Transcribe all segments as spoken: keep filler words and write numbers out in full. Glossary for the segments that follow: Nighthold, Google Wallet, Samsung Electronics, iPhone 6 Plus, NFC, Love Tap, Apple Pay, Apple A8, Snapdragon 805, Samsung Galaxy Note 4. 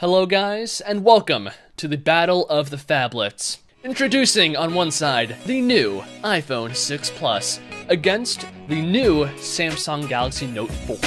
Hello guys, and welcome to the Battle of the Phablets. Introducing on one side, the new iPhone six Plus against the new Samsung Galaxy Note four.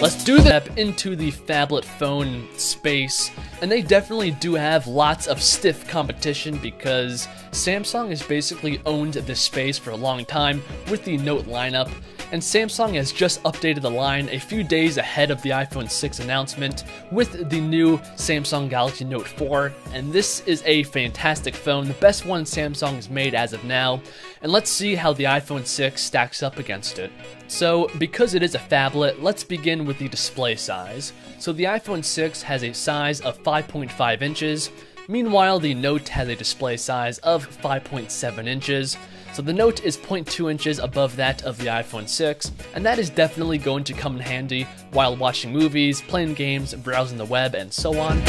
Let's do that into the phablet phone space, and they definitely do have lots of stiff competition because Samsung has basically owned this space for a long time with the Note lineup. And Samsung has just updated the line a few days ahead of the iPhone six announcement with the new Samsung Galaxy Note four, and this is a fantastic phone, the best one Samsung has made as of now, and let's see how the iPhone six stacks up against it. So, because it is a phablet, let's begin with the display size. So the iPhone six has a size of five point five inches, meanwhile the Note has a display size of five point seven inches. So the Note is zero point two inches above that of the iPhone six, and that is definitely going to come in handy while watching movies, playing games, browsing the web, and so on.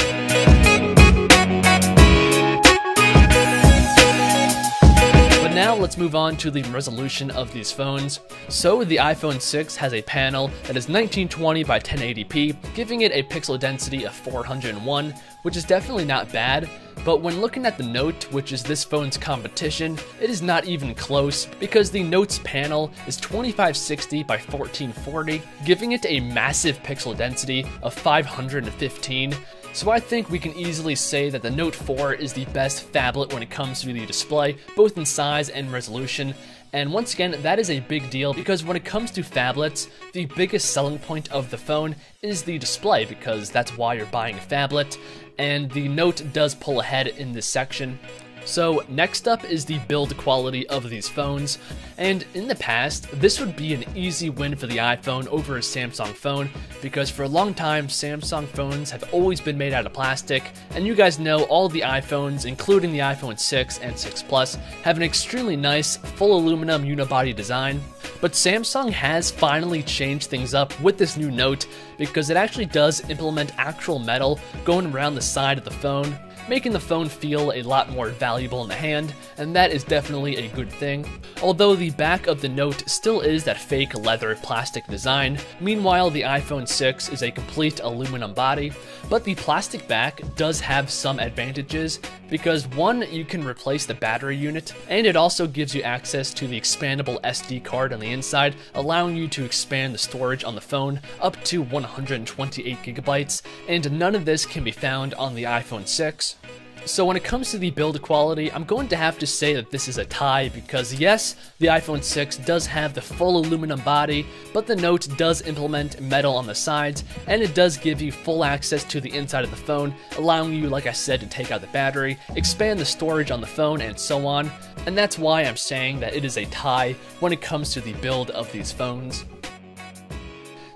But now let's move on to the resolution of these phones. So the iPhone six has a panel that is nineteen twenty by ten eighty p, giving it a pixel density of four hundred one, which is definitely not bad. But when looking at the Note, which is this phone's competition, it is not even close because the Note's panel is twenty-five sixty by fourteen forty, giving it a massive pixel density of five hundred fifteen. So I think we can easily say that the Note four is the best phablet when it comes to the display, both in size and resolution. And once again, that is a big deal because when it comes to phablets, the biggest selling point of the phone is the display because that's why you're buying a phablet. And the Note does pull ahead in this section. So next up is the build quality of these phones, and in the past, this would be an easy win for the iPhone over a Samsung phone, because for a long time, Samsung phones have always been made out of plastic, and you guys know all the iPhones, including the iPhone six and six Plus, have an extremely nice, full aluminum unibody design. But Samsung has finally changed things up with this new Note, because it actually does implement actual metal going around the side of the phone, making the phone feel a lot more valuable in the hand, and that is definitely a good thing. Although the back of the Note still is that fake leather plastic design, meanwhile the iPhone six is a complete aluminum body, but the plastic back does have some advantages because one, you can replace the battery unit, and it also gives you access to the expandable S D card on the inside, allowing you to expand the storage on the phone up to one hundred twenty-eight gigabytes, and none of this can be found on the iPhone six. So when it comes to the build quality, I'm going to have to say that this is a tie because yes, the iPhone six does have the full aluminum body, but the Note does implement metal on the sides, and it does give you full access to the inside of the phone, allowing you, like I said, to take out the battery, expand the storage on the phone, and so on. And that's why I'm saying that it is a tie when it comes to the build of these phones.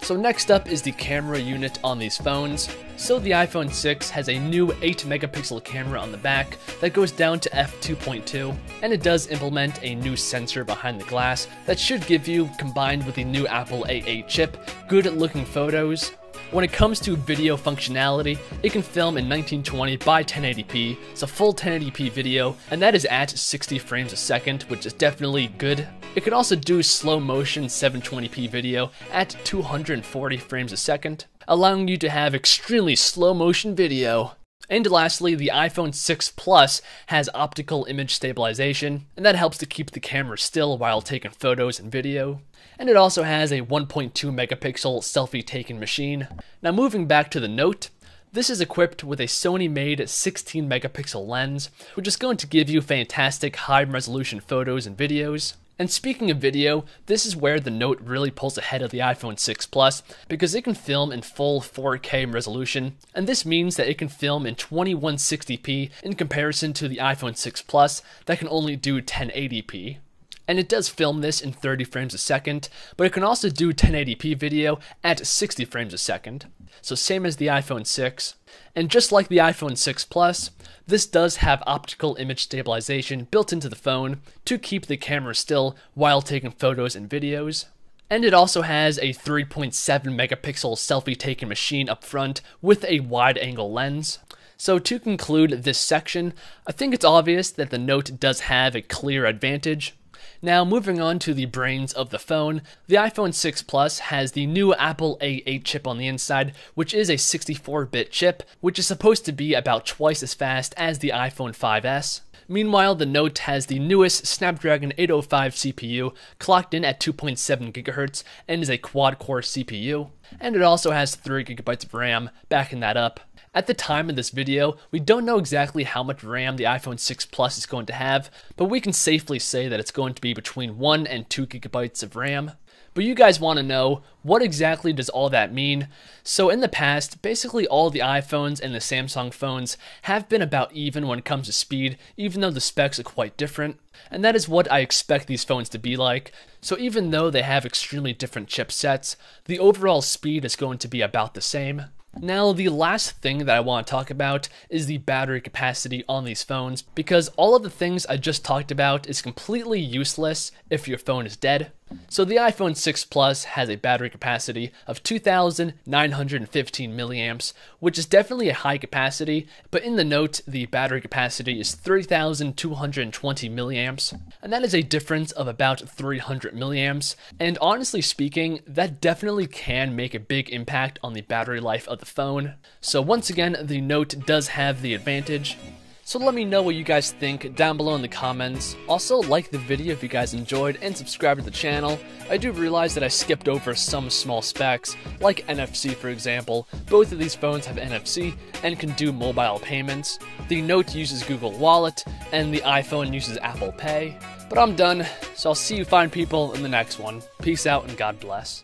So next up is the camera unit on these phones. So the iPhone six has a new eight megapixel camera on the back that goes down to f two point two, and it does implement a new sensor behind the glass that should give you, combined with the new Apple A eight chip, good looking photos. When it comes to video functionality, it can film in nineteen twenty by ten eighty p, it's a full ten eighty p video, and that is at sixty frames a second, which is definitely good. It can also do slow motion seven twenty p video at two hundred forty frames a second, allowing you to have extremely slow motion video. And lastly, the iPhone six Plus has optical image stabilization, and that helps to keep the camera still while taking photos and video. And it also has a one point two megapixel selfie-taking machine. Now moving back to the Note, this is equipped with a Sony-made sixteen megapixel lens, which is going to give you fantastic high-resolution photos and videos. And speaking of video, this is where the Note really pulls ahead of the iPhone six Plus because it can film in full four K resolution, and this means that it can film in twenty-one sixty p in comparison to the iPhone six Plus that can only do ten eighty p. And it does film this in thirty frames a second, but it can also do ten eighty p video at sixty frames a second, so same as the iPhone six. And just like the iPhone six Plus, this does have optical image stabilization built into the phone to keep the camera still while taking photos and videos. And it also has a three point seven megapixel selfie-taking machine up front with a wide-angle lens. So to conclude this section, I think it's obvious that the Note does have a clear advantage. Now moving on to the brains of the phone, the iPhone six Plus has the new Apple A eight chip on the inside, which is a sixty-four bit chip, which is supposed to be about twice as fast as the iPhone five S. Meanwhile, the Note has the newest Snapdragon eight oh five C P U, clocked in at two point seven gigahertz, and is a quad-core C P U, and it also has three gigabytes of RAM, backing that up. At the time of this video, we don't know exactly how much RAM the iPhone six Plus is going to have, but we can safely say that it's going to be between one and two gigabytes of RAM. But you guys want to know, what exactly does all that mean? So in the past, basically all the iPhones and the Samsung phones have been about even when it comes to speed, even though the specs are quite different. And that is what I expect these phones to be like. So even though they have extremely different chipsets, the overall speed is going to be about the same. Now, the last thing that I want to talk about is the battery capacity on these phones, because all of the things I just talked about is completely useless if your phone is dead. So the iPhone six Plus has a battery capacity of two thousand nine hundred fifteen milliamps, which is definitely a high capacity, but in the Note, the battery capacity is three thousand two hundred twenty milliamps, and that is a difference of about three hundred milliamps, and honestly speaking, that definitely can make a big impact on the battery life of the phone. So once again, the Note does have the advantage. So let me know what you guys think down below in the comments. Also, like the video if you guys enjoyed and subscribe to the channel. I do realize that I skipped over some small specs, like N F C for example. Both of these phones have N F C and can do mobile payments. The Note uses Google Wallet and the iPhone uses Apple Pay. But I'm done, so I'll see you fine people in the next one. Peace out and God bless.